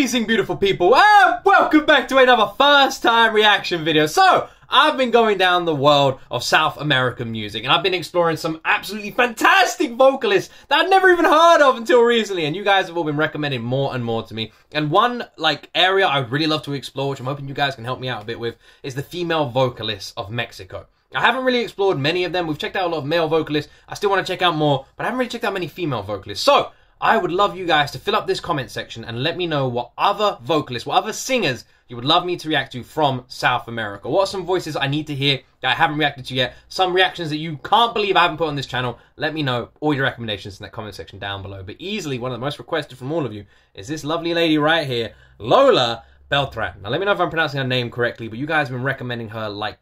Amazing, beautiful people, and welcome back to another first time reaction video. So I've been going down the world of South American music, and I've been exploring some absolutely fantastic vocalists that I'd never even heard of until recently, and you guys have all been recommending more and more to me. And one area I really love to explore, which I'm hoping you guys can help me out a bit with, is the female vocalists of Mexico. I haven't really explored many of them. We've checked out a lot of male vocalists. I still want to check out more, but I haven't really checked out many female vocalists. So I would love you guys to fill up this comment section and let me know what other vocalists, what other singers you would love me to react to from South America. What are some voices I need to hear that I haven't reacted to yet? Some reactions that you can't believe I haven't put on this channel. Let me know all your recommendations in that comment section down below. But easily one of the most requested from all of you is this lovely lady right here, Lola Beltrán. Now let me know if I'm pronouncing her name correctly, but you guys have been recommending her like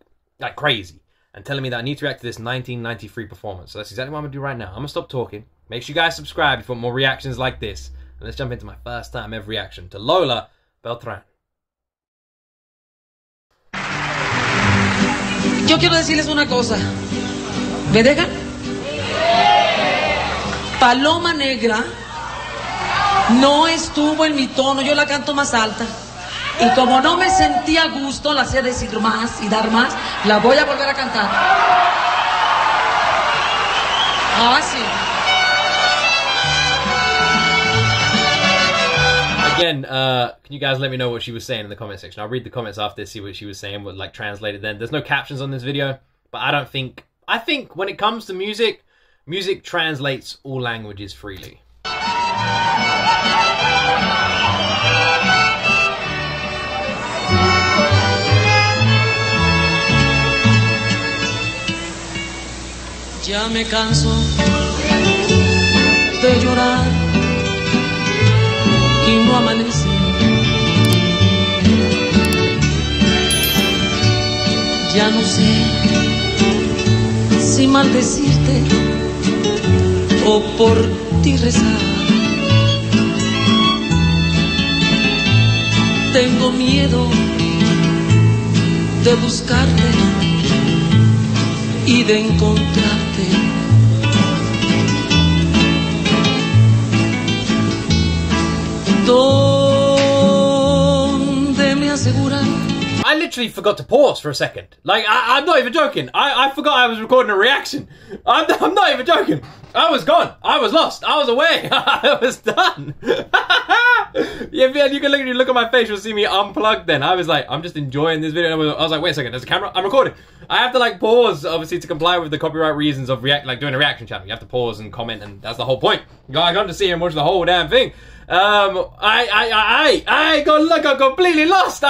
crazy and telling me that I need to react to this 1993 performance. So that's exactly what I'm gonna do right now. I'm gonna stop talking. Make sure you guys subscribe if you want more reactions like this. And let's jump into my first time ever reaction to Lola Beltrán. Yo quiero decirles una cosa. ¿Me dejan? Paloma Negra no estuvo en mi tono. Yo la canto más alta. Y como no me sentí a gusto, la sé decir más y dar más, la voy a volver a cantar. Ah, sí. Again, can you guys let me know what she was saying in the comment section? I'll read the comments after this, see what she was saying, what translated then. There's no captions on this video, but I think when it comes to music, music translates all languages freely. Ya me canso de llorar. Y no amanecí. Ya no sé si maldecirte o por ti rezar. Tengo miedo de buscarte y de encontrarte. I literally forgot to pause for a second. Like, I'm not even joking. I forgot I was recording a reaction. I'm not even joking. I was gone. I was lost. I was away. I was done. Yeah, you can literally look at my face. You'll see me unplugged then. I was like, I'm just enjoying this video. I was like, wait a second. There's a camera. I'm recording. I have to pause, obviously, to comply with the copyright reasons of doing a reaction channel. You have to pause and comment, and that's the whole point. I got to sit here and watch the whole damn thing. I got completely lost.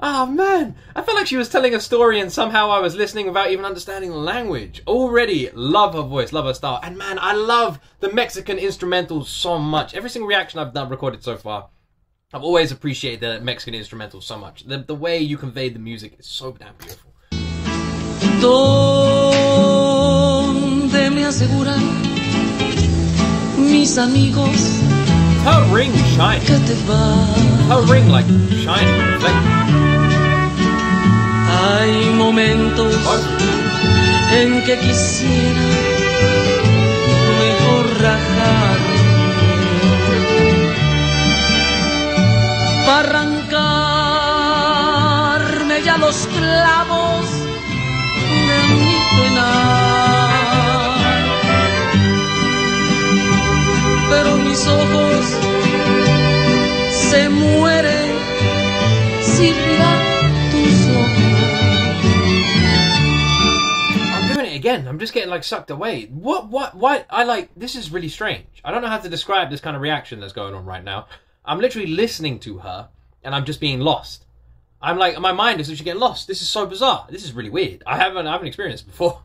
Oh man, I felt like she was telling a story and somehow I was listening without even understanding the language. Already love her voice, love her style, and man, I love the Mexican instrumentals so much. Every single reaction I've done recorded so far, I've always appreciated the Mexican instrumentals so much. The way you conveyed the music is so damn beautiful. Mis amigos. Her ring shines. Her ring shines with reflection. Hay momentos en que quisiera mejor rajar, pa' arrancarme ya los clavos de mi pena. Pero mis ojos se mueren si miran tus ojos. I'm doing it again. I'm just getting sucked away. What? This is really strange. I don't know how to describe this kind of reaction that's going on right now. I'm literally listening to her and I'm just being lost. I'm like, my mind is literally getting lost. This is so bizarre. This is really weird. I haven't experienced it before.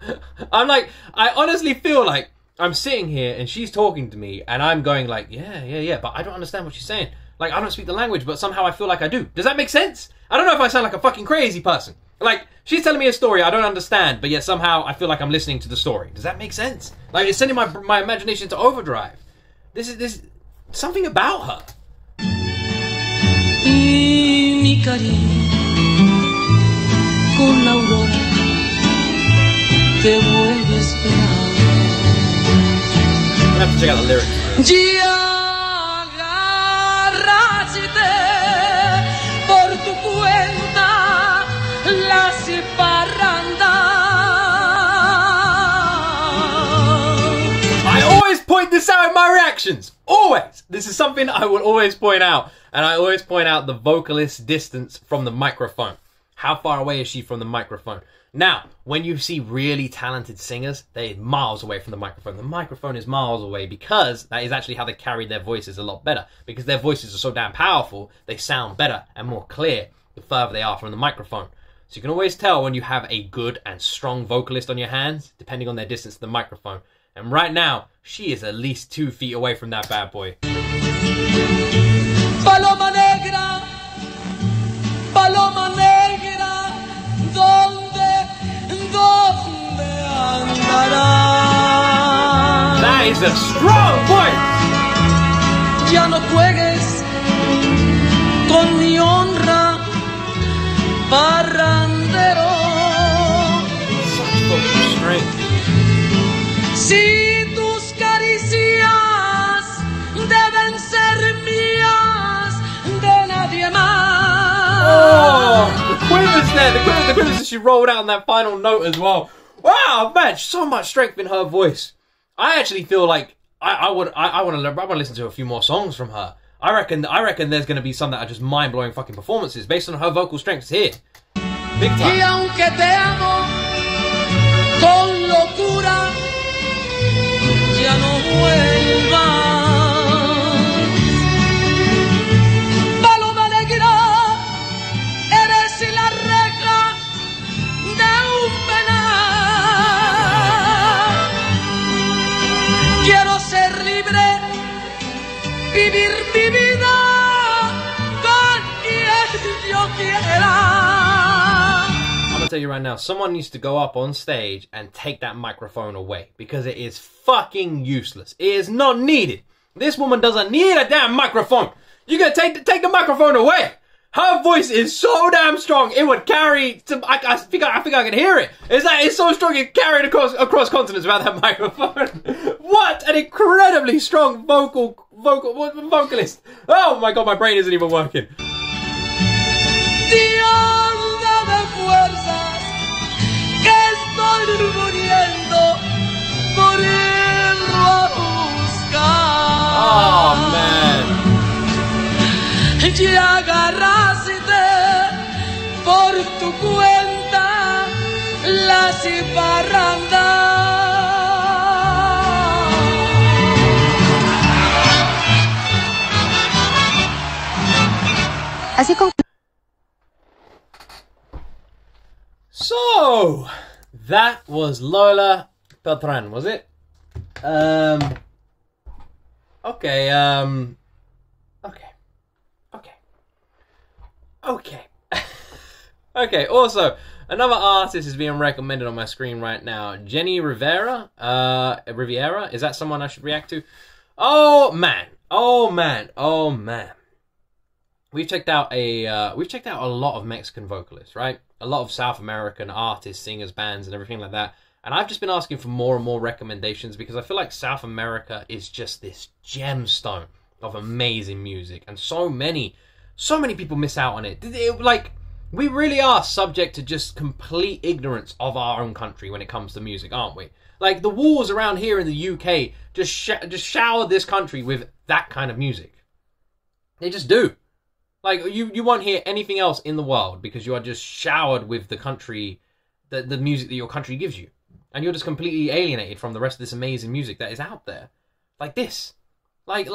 I honestly feel like I'm sitting here and she's talking to me and I'm going yeah, but I don't understand what she's saying. I don't speak the language, but somehow I feel like I do. Does that make sense? I don't know if I sound like a fucking crazy person. She's telling me a story I don't understand, but yet somehow I feel like I'm listening to the story. Does that make sense? It's sending my imagination to overdrive. This is something about her. Y mi cariño, con la aurora, te vuelvo a esperar. I have to check out the lyrics. tu cuenta las parrandas. I always point this out in my reactions. Always. This is something I will always point out. And I always point out the vocalist's distance from the microphone. How far away is she from the microphone? Now, when you see really talented singers, they're miles away from the microphone. The microphone is miles away because that is actually how they carry their voices a lot better. Because their voices are so damn powerful, they sound better and more clear the further they are from the microphone. So you can always tell when you have a good and strong vocalist on your hands, depending on their distance to the microphone. And right now, she is at least 2 feet away from that bad boy. Paloma Negra! Paloma Negra! That is a strong voice. Ya no juegues con mi honra, barrandero. Such fucking strength. Si tus caricias deben ser mías, de nadie más. Oh, the quivers there, the quivers as she rolled out on that final note as well. Wow, man, so much strength in her voice. I actually feel like I want to listen to a few more songs from her. I reckon there's going to be some that are just mind-blowing fucking performances based on her vocal strengths here. Big time. Y aunque te amo con locura, ya no vuelvas. Paloma negra, eres la reja de un penal. Quiero ser libre, vivir mi vida con quien yo quiera. I'm gonna tell you right now, someone needs to go up on stage and take that microphone away because it is fucking useless. It is not needed. This woman doesn't need a damn microphone. You're gonna take the microphone away. Her voice is so damn strong. It would carry. I think I can hear it. It's so strong it carried across continents without that microphone. What an incredibly strong vocalist! Oh my god, my brain isn't even working. Oh man! So, that was Lola Beltrán, was it? Okay. Okay, also, another artist is being recommended on my screen right now. Jenny Rivera. Riviera? Is that someone I should react to? Oh man. We've checked out a lot of Mexican vocalists, right? A lot of South American artists, singers, bands, and everything like that. And I've just been asking for more and more recommendations because I feel like South America is just this gemstone of amazing music. And so many people miss out on it. Like, we really are subject to just complete ignorance of our own country when it comes to music, aren't we? Like, the walls around here in the UK just shower this country with that kind of music. They just do. Like, you won't hear anything else in the world because you are just showered with the country, the music that your country gives you. And you're just completely alienated from the rest of this amazing music that is out there. Like this. Like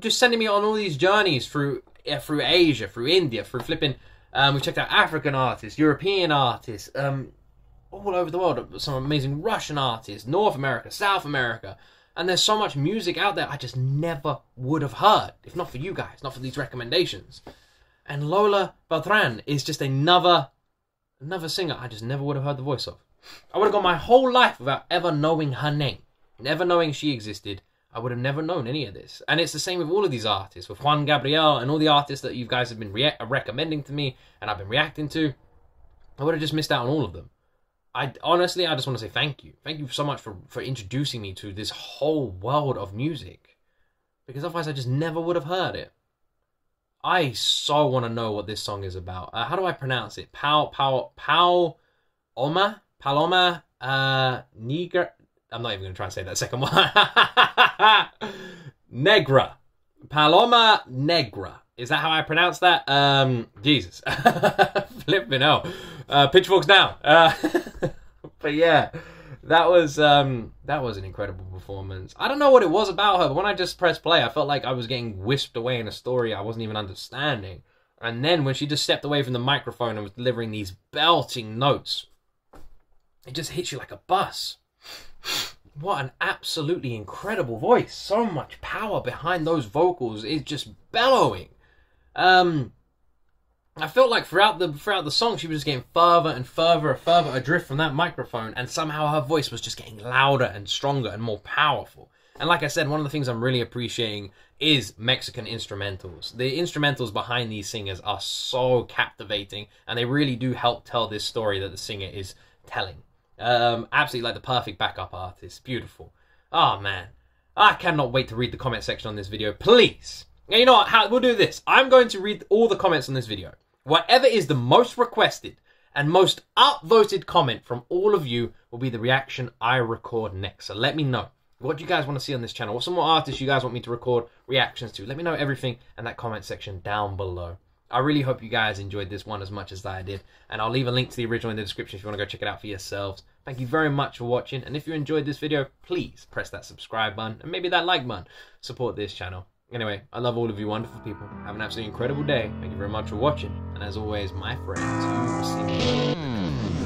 just sending me on all these journeys through Asia, through India, through flipping. We've checked out African artists, European artists, all over the world. Some amazing Russian artists, North America, South America. And there's so much music out there I just never would have heard, if not for you guys, not for these recommendations. And Lola Beltrán is just another singer I just never would have heard the voice of. I would have gone my whole life without ever knowing her name, never knowing she existed. I would have never known any of this. And it's the same with all of these artists, with Juan Gabriel and all the artists that you guys have been recommending to me and I've been reacting to. I would have just missed out on all of them. Honestly, I just want to say thank you. Thank you so much for introducing me to this whole world of music. Because otherwise I just never would have heard it. I so want to know what this song is about. How do I pronounce it? Paloma Negra. I'm not even going to try and say that second one. Negra. Paloma Negra. Is that how I pronounce that? Jesus. Flipping hell. Pitchforks down. But yeah, that was an incredible performance. I don't know what it was about her, but when I just pressed play, I felt like I was getting whisked away in a story I wasn't even understanding. And then when she just stepped away from the microphone and was delivering these belting notes, it just hits you like a bus. What an absolutely incredible voice. So much power behind those vocals. It's just bellowing. I felt like throughout the song, she was just getting further and further adrift from that microphone, and somehow her voice was just getting louder and stronger and more powerful. And like I said, one of the things I'm really appreciating is Mexican instrumentals. The instrumentals behind these singers are so captivating, and they really do help tell this story that the singer is telling. Absolutely like the perfect backup artist. Beautiful. Oh man, I cannot wait to read the comment section on this video. Please. Now, you know what, we'll do this. I'm going to read all the comments on this video. Whatever is the most requested and most upvoted comment from all of you will be the reaction I record next. So let me know. What do you guys want to see on this channel? What some more artists you guys want me to record reactions to? Let me know everything in that comment section down below. I really hope you guys enjoyed this one as much as I did. And I'll leave a link to the original in the description if you want to go check it out for yourselves. Thank you very much for watching. And if you enjoyed this video, please press that subscribe button and maybe that like button. Support this channel. Anyway, I love all of you wonderful people. Have an absolutely incredible day. Thank you very much for watching. And as always, my friends, you will see me.